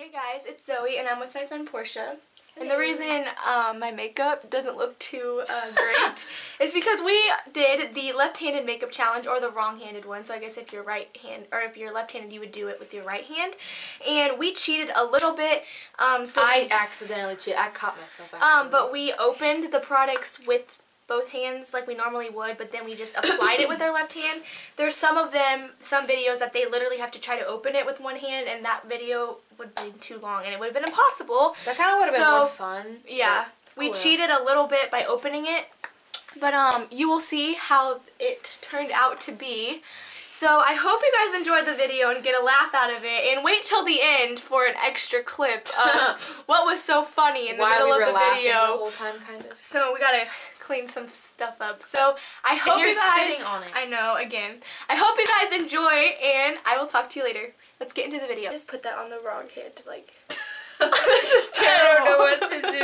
Hey guys, it's Zoe and I'm with my friend Porscha. And the reason my makeup doesn't look too great is because we did the left-handed makeup challenge, or the wrong-handed one. So I guess if you're left-handed, you would do it with your right hand. And we cheated a little bit. So I accidentally cheated. I caught myself. But we opened the products with both hands like we normally would, but then we just applied it with our left hand. There's some videos that they literally have to try to open it with one hand, and that video would be too long and it would have been impossible. That kind of would have been more fun. Yeah, we cheated a little bit by opening it, but you will see how it turned out to be. So I hope you guys enjoyed the video and get a laugh out of it, and wait till the end for an extra clip of what was so funny in the middle of the video. The whole time, kind of. So we gotta clean some stuff up. So I hope you guys. Sitting on it. I know. Again, I hope you guys enjoy, and I will talk to you later. Let's get into the video. Just put that on the wrong hand, like. This is terrible. I don't know what to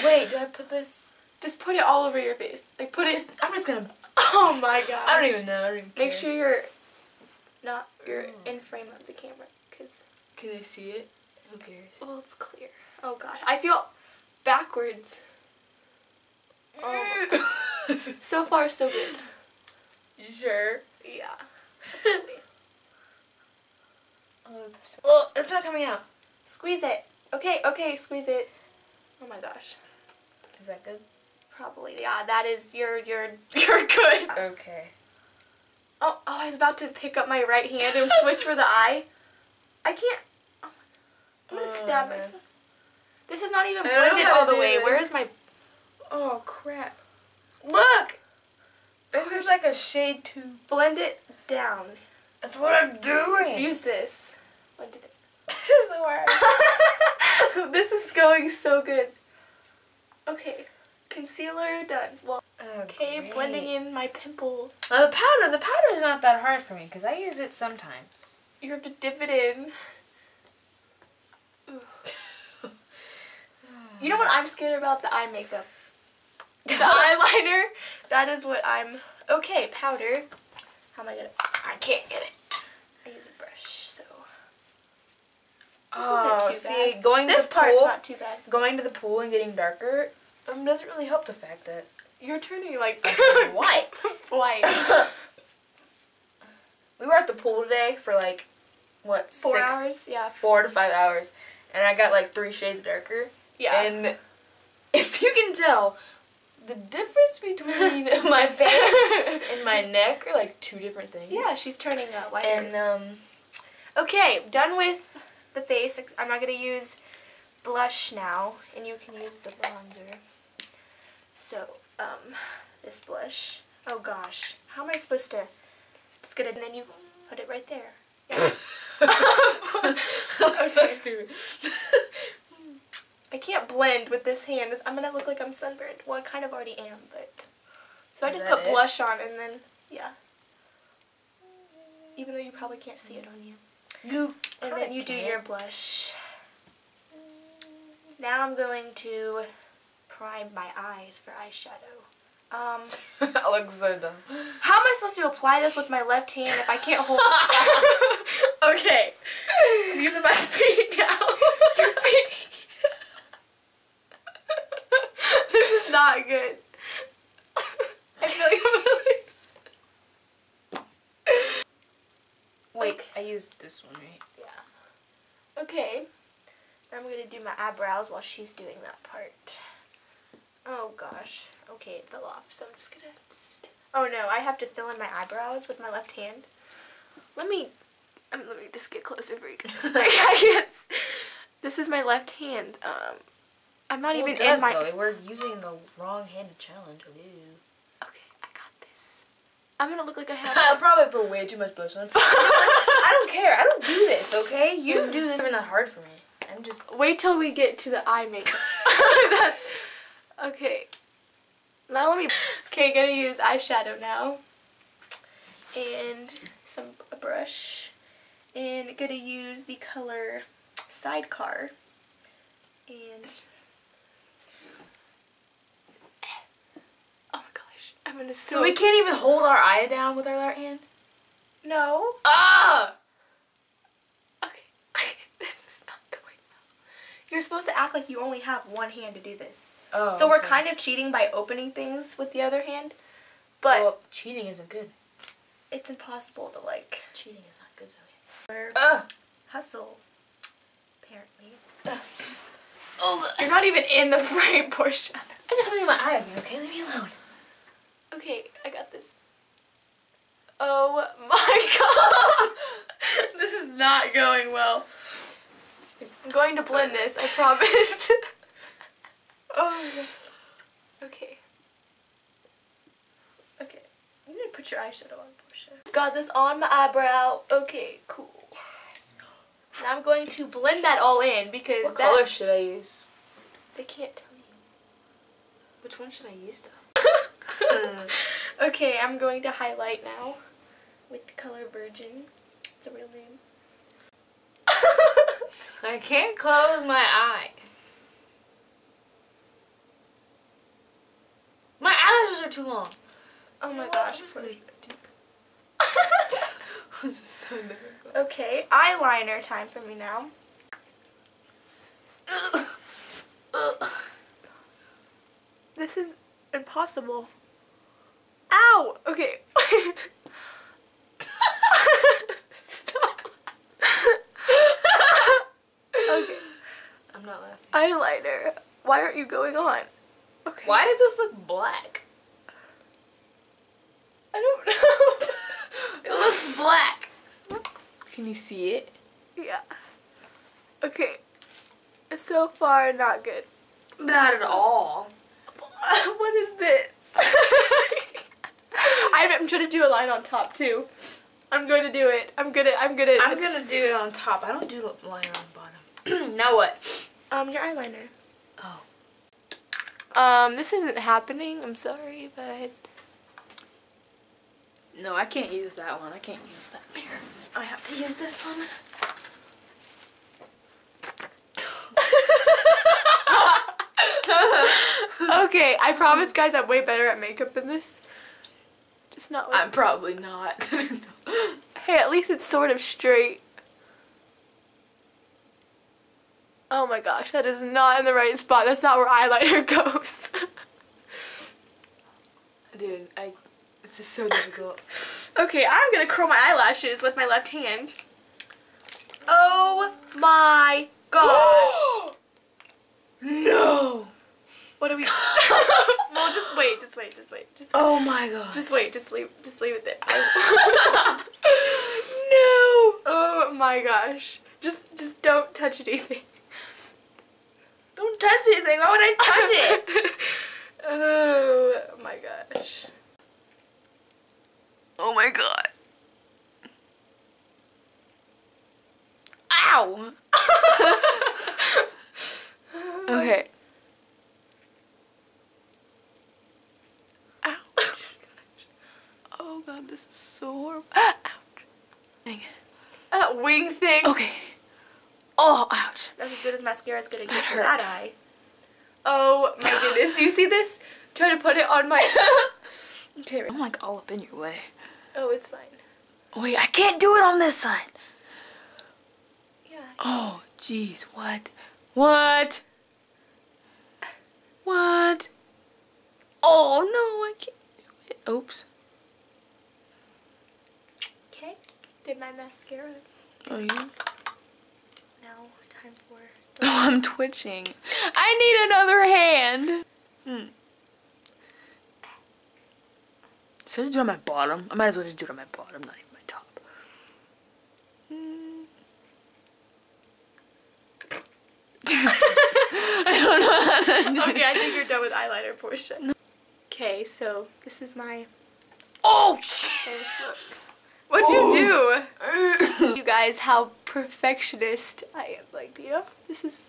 do. Wait, do I put this? Just put it all over your face. Like put it. I'm just gonna. Oh my god! I don't even know. I don't even care. Make sure you're in frame of the camera, cause can they see it? Who cares? Well, it's clear. Oh god, I feel backwards. Oh. So far, so good. You sure? Yeah. Oh, it's not coming out. Squeeze it. Okay, okay, squeeze it. Oh my gosh. Is that good? Probably, yeah. That is you're good. Okay. Oh, I was about to pick up my right hand and switch for the eye. I can't. Oh my God. I'm gonna stab myself. This is not even blended all the way. Where is my? Oh crap! Look, this is like a shade too. Blend it down. That's what I'm doing. Use this. Blend it. This is the worst. This is going so good. Okay. Concealer done. Well, okay, great. Blending in my pimple. Well, the powder is not that hard for me because I use it sometimes. You have to dip it in. You know what I'm scared about? The eye makeup, the eyeliner. That is what I'm. Okay, powder. How am I gonna? I can't get it. I use a brush, so. This isn't too bad. This part's not too bad. Going to the pool and getting darker. Doesn't really help the fact that you're turning like white. White. We were at the pool today for like what? 4 hours? Yeah. 4 to 5 hours, and I got like 3 shades darker. Yeah. And if you can tell, the difference between my face and my neck are like 2 different things. Yeah, she's turning white. And okay, done with the face. I'm not gonna use blush now, and you can use the bronzer. So, this blush. Oh gosh, how am I supposed to? Just gonna, and then you put it right there. Yeah. That's so stupid. I can't blend with this hand. I'm gonna look like I'm sunburned. Well, I kind of already am, but so I just put blush on, and then yeah. Even though you probably can't see it on you. You and then you do your blush. Now I'm going to prime my eyes for eyeshadow. I look so dumb. How am I supposed to apply this with my left hand if I can't hold it? Okay. I'm using my feet now. Your feet. This is not good. I feel like I'm really... Wait, okay. I used this one, right? Yeah. Okay. I'm going to do my eyebrows while she's doing that part. Oh gosh. Okay, it fell off, so I'm just going to... Oh no, I have to fill in my eyebrows with my left hand. Let me just get closer for you guys. I can't... This is my left hand. I'm not even in my... So. We're using the wrong-handed challenge. Ooh. Okay, I got this. I'm going to look like I have... I'll probably put way too much blush on. I don't care. I don't do this, okay? You do this. It's not hard for me. I'm just... Wait till we get to the eye makeup. Okay. Now let me... Okay, gonna use eyeshadow now. And a brush. And gonna use the color Sidecar. And... Oh my gosh. I'm gonna... So we can't even hold our eye down with our right hand? No. Ah! Okay. This is not... you're supposed to act like you only have one hand to do this. Oh, so we're kind of cheating by opening things with the other hand. But well, cheating isn't good. It's impossible to like. Cheating is not good, Zoe. We're hustle. Apparently. You're not even in the frame, Porscha. I just made my eye on you, okay? Leave me alone. Okay, I got this. Oh my god! This is not going well. I'm going to blend this, I promise. Oh my god. Okay. Okay. You need to put your eyeshadow on, Porscha. Got this on my eyebrow. Okay, cool. And I'm going to blend that all in because what color should I use? They can't tell you. Which one should I use though? Okay, I'm going to highlight now with the color Virgin. It's a real name. I can't close my eye. My eyelashes are too long. Oh my gosh. I'm just gonna do this is so difficult. Okay, eyeliner time for me now. This is impossible. Ow! Okay. Stop. Okay. I'm not laughing. Eyeliner. Why aren't you going on? Okay. Why does this look black? I don't know. It looks black. Can you see it? Yeah. Okay. So far, not good. Not at all. What is this? I'm trying to do a line on top too. I'm going to do it. I'm gonna do it on top. I don't do a line on bottom. Now what? Your eyeliner. Oh. This isn't happening. I'm sorry, but. No, I can't use that one. I can't use that mirror. I have to use this one. Okay, I promise, guys, I'm way better at makeup than this. Just not like I'm probably not. Hey, at least it's sort of straight. Oh my gosh, that is not in the right spot. That's not where eyeliner goes. Dude, this is so difficult. Okay, I'm gonna curl my eyelashes with my left hand. Oh my gosh! No! What are we? Well, just wait. Oh my god! Just leave it there. No! Oh my gosh! Just don't touch anything. Don't touch anything. Why would I touch it? Oh my gosh! Oh my god. Ow! Okay. Ouch. Oh my gosh. Oh god, this is so horrible. Ouch. Dang it. That wing thing. Okay. Oh, ouch. That's as good as mascara is gonna get for that eye. Oh my goodness. Do you see this? Try to put it on my. Okay, I'm like all up in your way. Oh, it's fine. Wait, I can't do it on this side. Yeah. Oh, jeez, what? Oh, no, I can't do it. Oops. Okay, did my mascara. Oh, yeah? Now, time for... Oh, I'm twitching. I need another hand. Hmm. Should I do it on my bottom? I might as well just do it on my bottom, not even my top. I don't know how to do it. Okay, I think you're done with eyeliner, Porscha. No. Okay, so this is my... Oh, shit! What'd you do? You guys, how perfectionist I am. Like, you know, this is...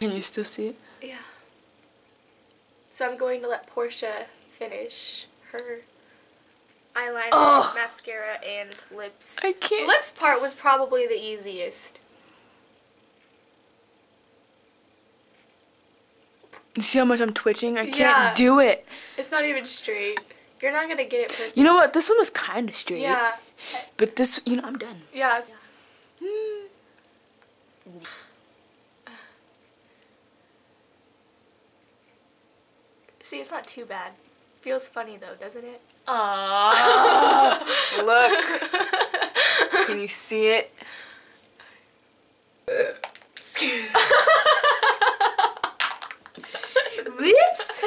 Can you still see it? Yeah. So I'm going to let Porscha finish her... eyeliner, mascara, and lips. I can't. The lips part was probably the easiest. You see how much I'm twitching? I can't do it. It's not even straight. You're not going to get it perfect. You know what? This one was kind of straight. Yeah. But this, you know, I'm done. Yeah. See, it's not too bad. Feels funny though, doesn't it? Aww. Look. Can you see it? Excuse me. Whoops.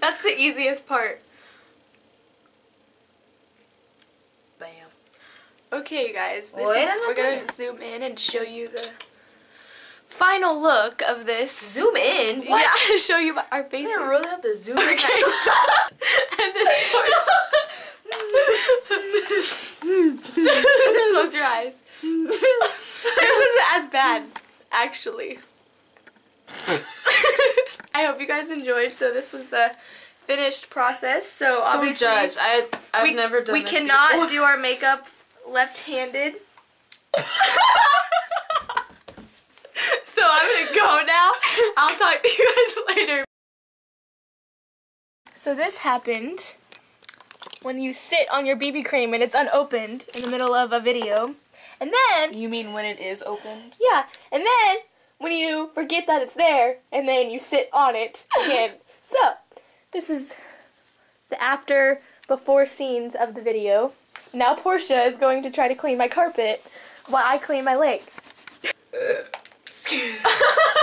That's the easiest part. Bam. Okay, you guys. We're gonna zoom in and show you the final look of this. Zoom in? What? Yeah, to show you our faces. You really have to zoom in. And then close your eyes. This isn't as bad, actually. I hope you guys enjoyed. So this was the finished process. So obviously, don't judge. I've never done this. We cannot do our makeup left-handed. So I'm gonna go now. I'll talk to you guys later. So this happened when you sit on your BB cream and it's unopened in the middle of a video. And then... You mean when it is opened? Yeah. And then when you forget that it's there and then you sit on it again. So this is the after, before scenes of the video. Now Porscha is going to try to clean my carpet while I clean my leg. Excuse me.